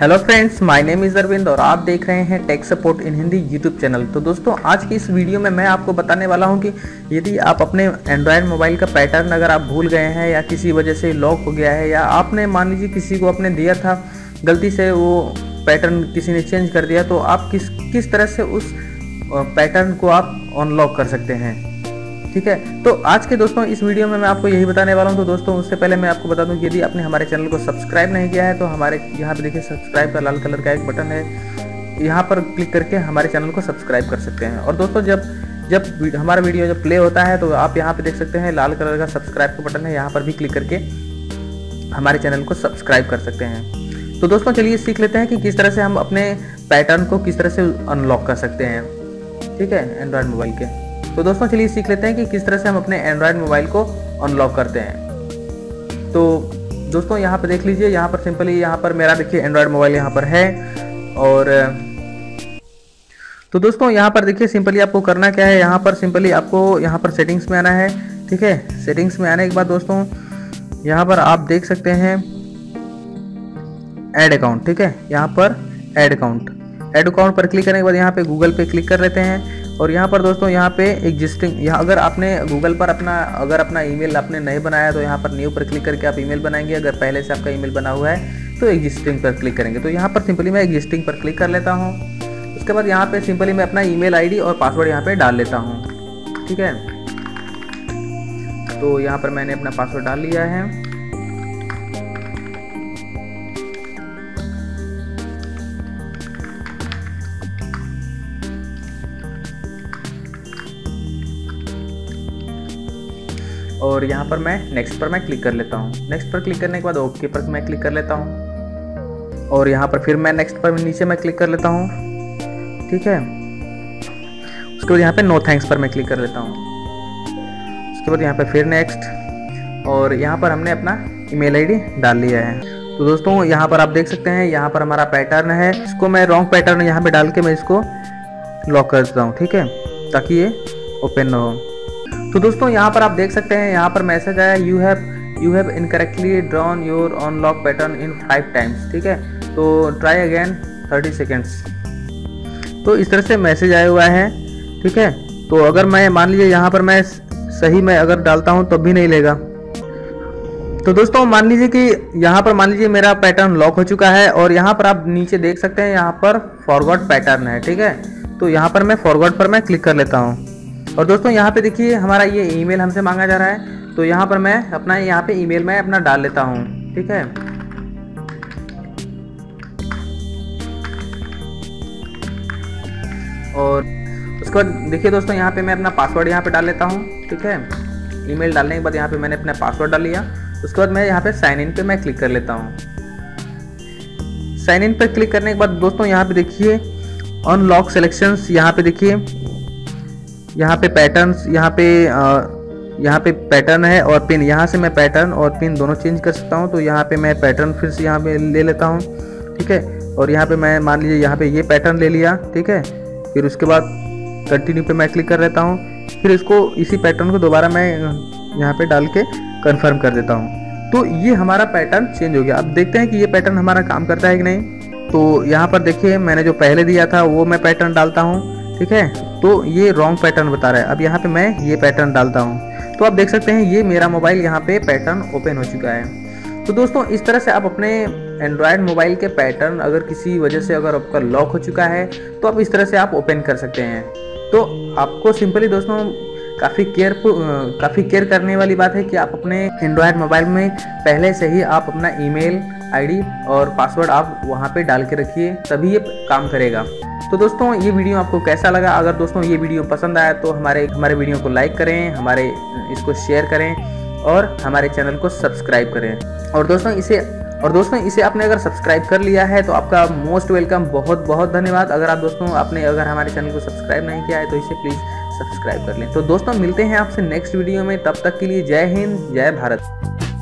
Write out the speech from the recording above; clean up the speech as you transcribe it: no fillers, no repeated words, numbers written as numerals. Hello friends, my name is Arvind और आप देख रहे हैं tech support in Hindi YouTube channel. तो दोस्तों, आज की इस वीडियो में मैं आपको बताने वाला हूं कि यदि आप अपने एंड्रॉयड मोबाइल का पैटर्न अगर आप भूल गए हैं या किसी वजह से लॉक हो गया है, या आपने मान लीजिए किसी को आपने दिया था, गलती से वो पैटर्न किसी ने चेंज कर दिया, तो आप किस तरह से उस पैटर्न को आप अनलॉक कर सकते हैं। ठीक है, तो आज के दोस्तों इस वीडियो में मैं आपको यही बताने वाला हूं। तो दोस्तों, उससे पहले मैं आपको बता दूं कि यदि आपने हमारे चैनल को सब्सक्राइब नहीं किया है तो हमारे यहाँ पे देखिए सब्सक्राइब का लाल कलर का एक बटन है, यहाँ पर क्लिक करके हमारे चैनल को सब्सक्राइब कर सकते हैं। और दोस्तों, जब हमारा वीडियो जब प्ले होता है तो आप यहाँ पर देख सकते हैं लाल कलर का सब्सक्राइब का बटन है, यहाँ पर भी क्लिक करके हमारे चैनल को सब्सक्राइब कर सकते हैं। तो दोस्तों, चलिए सीख लेते हैं कि किस तरह से हम अपने पैटर्न को किस तरह से अनलॉक कर सकते हैं। ठीक है, एंड्रॉयड मोबाइल के तो दोस्तों चलिए सीख लेते हैं कि किस तरह से हम अपने एंड्रॉयड मोबाइल को अनलॉक करते हैं। तो दोस्तों, यहाँ पर देख लीजिए, यहाँ पर सिंपली यहाँ पर मेरा देखिए एंड्रॉयड मोबाइल यहाँ पर है। और तो दोस्तों, यहाँ पर देखिए सिंपली आपको करना क्या है, यहाँ पर सिंपली आपको यहाँ पर सेटिंग्स में आना है। ठीक है, सेटिंग्स में आने के बाद दोस्तों यहाँ पर आप देख सकते हैं ऐड अकाउंट। ठीक है, यहाँ पर ऐड अकाउंट पर क्लिक करने के बाद यहाँ पे गूगल पे क्लिक कर लेते हैं। और यहाँ पर दोस्तों, यहाँ पे एग्जिस्टिंग, यहाँ अगर आपने गूगल पर अपना ईमेल आपने नहीं बनाया तो यहाँ पर न्यू पर क्लिक करके आप ईमेल बनाएंगे। अगर पहले से आपका ईमेल बना हुआ है तो एग्जिस्टिंग पर क्लिक करेंगे। तो यहाँ पर सिंपली मैं एग्जिस्टिंग पर क्लिक कर लेता हूँ। उसके बाद यहाँ पे सिंपली मैं अपना ईमेल आईडी और पासवर्ड यहाँ पर डाल लेता हूँ। ठीक है, तो यहाँ पर मैंने अपना पासवर्ड डाल लिया है। और यहाँ पर मैं नेक्स्ट पर मैं क्लिक कर लेता हूँ। नेक्स्ट पर क्लिक करने के बाद ओके पर मैं क्लिक कर लेता हूँ। और यहाँ पर फिर मैं नेक्स्ट पर नीचे मैं क्लिक कर लेता हूँ। ठीक है, उसके बाद यहाँ पे नो थैंक्स पर मैं क्लिक कर लेता हूँ। उसके बाद यहाँ पे फिर नेक्स्ट, और यहाँ पर हमने अपना ईमेल आईडी डाल लिया है। तो दोस्तों, यहाँ पर आप देख सकते हैं यहाँ पर हमारा पैटर्न है। इसको मैं रॉन्ग पैटर्न यहाँ पर डाल के मैं इसको लॉक कर देता हूँ। ठीक है, ताकि ये ओपन ना हो। तो दोस्तों, यहाँ पर आप देख सकते हैं यहाँ पर मैसेज आया, you have incorrectly drawn your unlock pattern in 5 times. ठीक है, तो ट्राई अगेन 30 सेकेंड्स। तो इस तरह से मैसेज आया हुआ है। ठीक है, तो अगर मैं मान लीजिए यहाँ पर मैं सही में अगर डालता हूँ तब भी नहीं लेगा। तो दोस्तों, मान लीजिए कि यहाँ पर मान लीजिए मेरा पैटर्न लॉक हो चुका है। और यहाँ पर आप नीचे देख सकते हैं यहाँ पर फॉरगॉट पैटर्न है। ठीक है, तो यहाँ पर मैं फॉरगॉट पर मैं क्लिक कर लेता हूँ। और दोस्तों, यहाँ पे देखिए हमारा ये ईमेल हमसे मांगा जा रहा है। तो यहाँ पर मैं अपना यहाँ पे ईमेल मैं अपना डाल लेता हूँ। ठीक है, और उसके बाद देखिए दोस्तों, यहाँ पे मैं अपना पासवर्ड यहाँ पे डाल लेता हूँ। ठीक है, ईमेल डालने के बाद यहाँ पे मैंने अपना पासवर्ड डाल लिया। उसके बाद मैं यहाँ पे साइन इन पे मैं क्लिक कर लेता हूँ। साइन इन पर क्लिक करने के बाद दोस्तों, यहाँ पे देखिए अनलॉक सिलेक्शंस, यहाँ पे देखिए यहाँ पे पैटर्न्स, यहाँ पे पैटर्न है और पिन। यहाँ से मैं पैटर्न और पिन दोनों चेंज कर सकता हूँ। तो यहाँ पे मैं पैटर्न फिर से यहाँ पे ले लेता हूँ। ठीक है, और यहाँ पे मैं मान लीजिए यहाँ पे ये पैटर्न ले लिया। ठीक है, फिर उसके बाद कंटिन्यू पे मैं क्लिक कर लेता हूँ। फिर इसको इसी पैटर्न को दोबारा मैं यहाँ पर डाल के कन्फर्म कर देता हूँ। तो ये हमारा पैटर्न चेंज हो गया। अब देखते हैं कि ये पैटर्न हमारा काम करता है कि नहीं। तो यहाँ पर देखिए मैंने जो पहले दिया था वो मैं पैटर्न डालता हूँ। ठीक है, तो ये रॉन्ग पैटर्न बता रहा है। अब यहाँ पे मैं ये पैटर्न डालता हूँ तो आप देख सकते हैं ये मेरा मोबाइल यहाँ पे पैटर्न ओपन हो चुका है। तो दोस्तों, इस तरह से आप अपने एंड्रॉयड मोबाइल के पैटर्न अगर किसी वजह से अगर आपका लॉक हो चुका है तो आप इस तरह से आप ओपन कर सकते हैं। तो आपको सिंपली दोस्तों काफ़ी केयर करने वाली बात है कि आप अपने एंड्रॉयड मोबाइल में पहले से ही आप अपना ईमेल आईडी और पासवर्ड आप वहाँ पे डाल के रखिए, तभी ये काम करेगा। तो दोस्तों, ये वीडियो आपको कैसा लगा? अगर दोस्तों ये वीडियो पसंद आया तो हमारे वीडियो को लाइक करें, हमारे इसको शेयर करें और हमारे चैनल को सब्सक्राइब करें। और दोस्तों इसे आपने अगर सब्सक्राइब कर लिया है तो आपका मोस्ट वेलकम, बहुत बहुत धन्यवाद। अगर आप दोस्तों अगर हमारे चैनल को सब्सक्राइब नहीं किया है तो इसे प्लीज़ सब्सक्राइब कर लें। तो दोस्तों, मिलते हैं आपसे नेक्स्ट वीडियो में। तब तक के लिए जय हिंद, जय भारत।